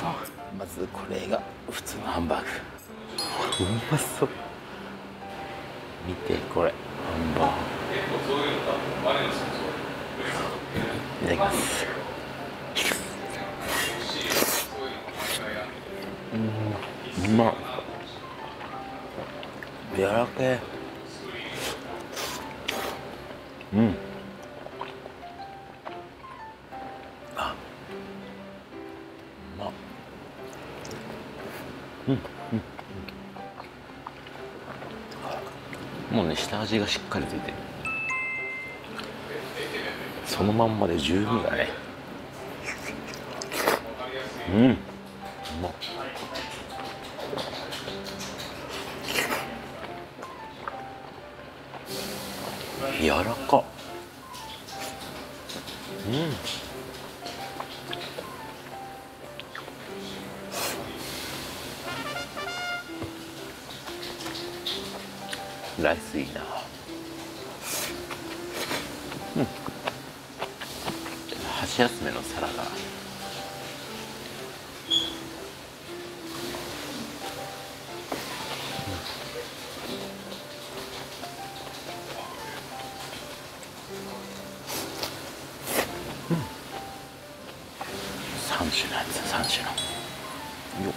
さん、まずこれが普通のハンバーグ。うまそう。見てこれ、ハンバーグ。いただきます。うん、うまっ。柔らかい。うん、あ、うまっ。うん、うん、もうね、下味がしっかりついて、そのまんまで十分だね。うん、うまっ。柔らか。うん、ライスいいな。うん、箸休めのサラダ。うん、3種のやつ、3種のよっ。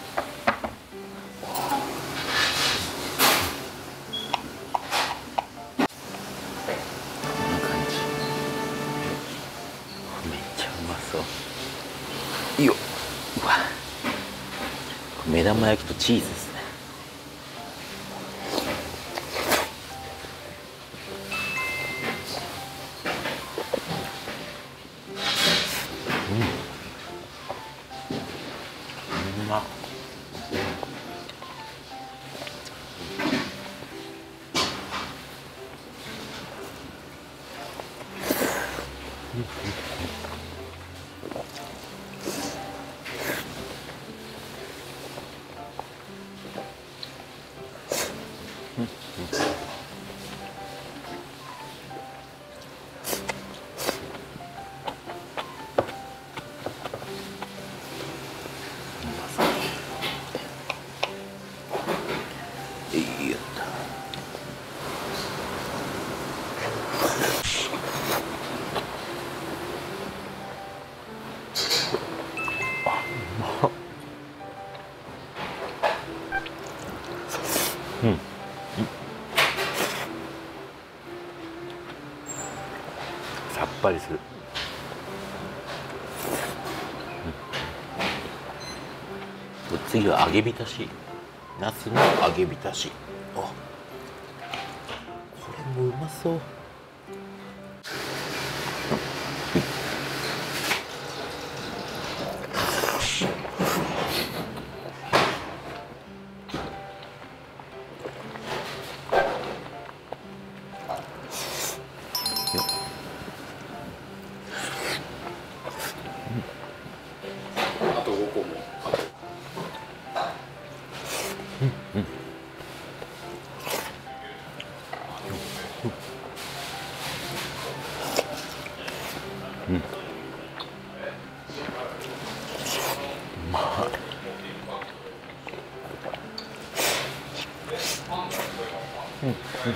いいよ。うわ、目玉焼きとチーズですね。うん、うまっ。うん、うん、うん、さっぱりする。うん、次は揚げ浸し、ナスの揚げ浸し。あ、これもうまそう。うん、うん、うん、まあ、うん、うん、うん、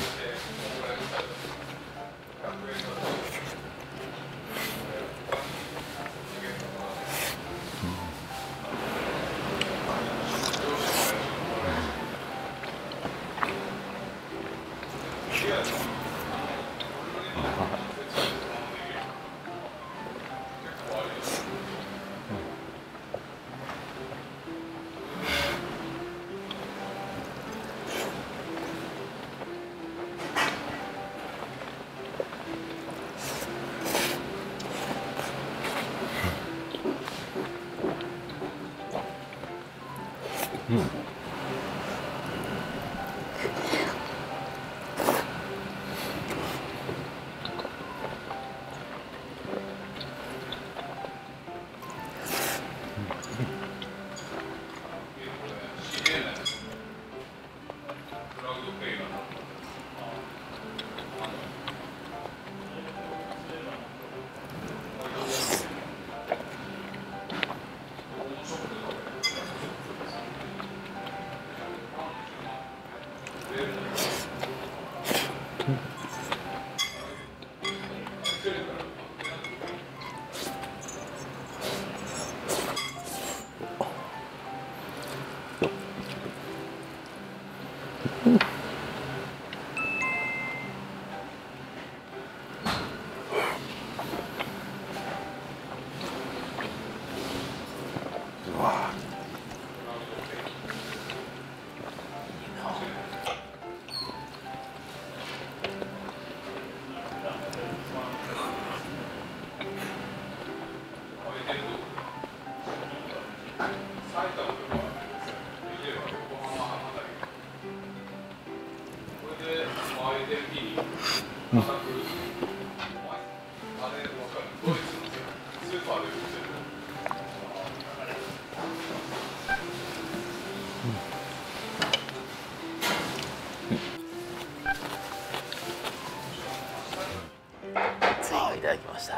いただきました。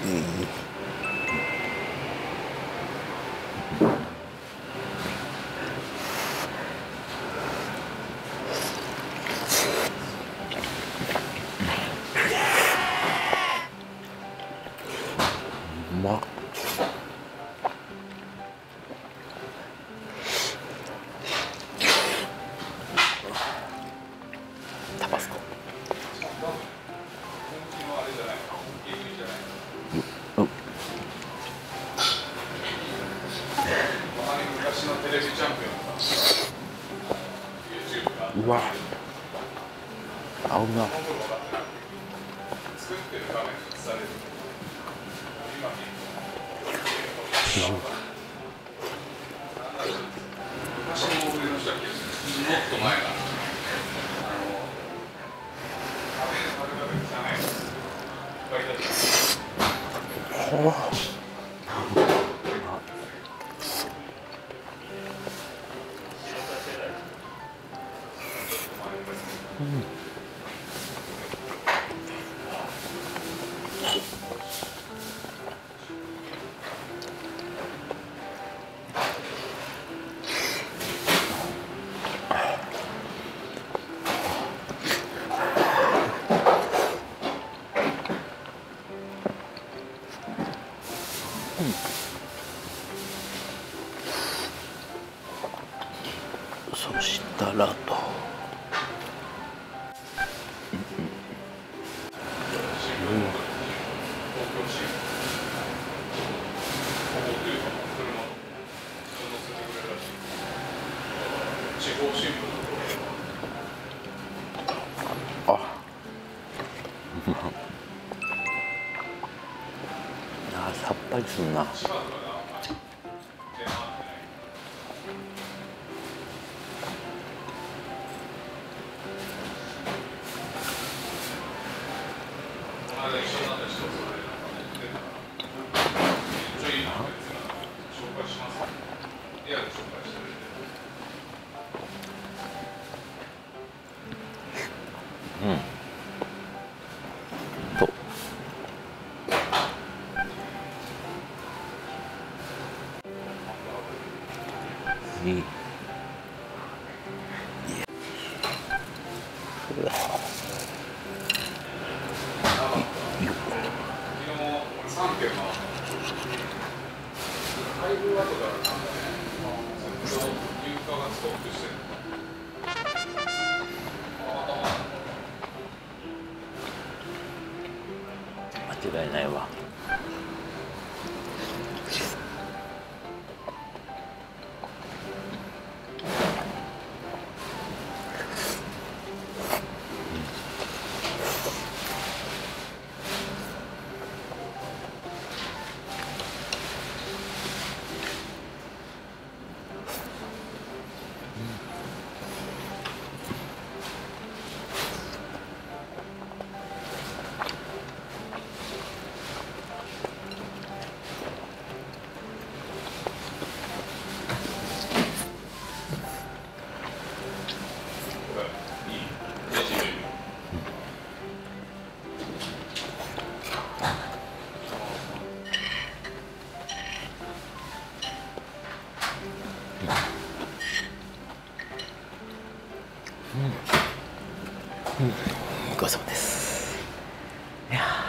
うまっ。うわ、合うな。そしたらと。あ、さっぱりすんな。うん。と。いい。そうだ。間違いないわ。ごちそうです。いや。